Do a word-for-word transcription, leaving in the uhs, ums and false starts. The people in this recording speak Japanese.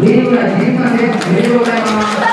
名誉な時間です。おめでとうございます。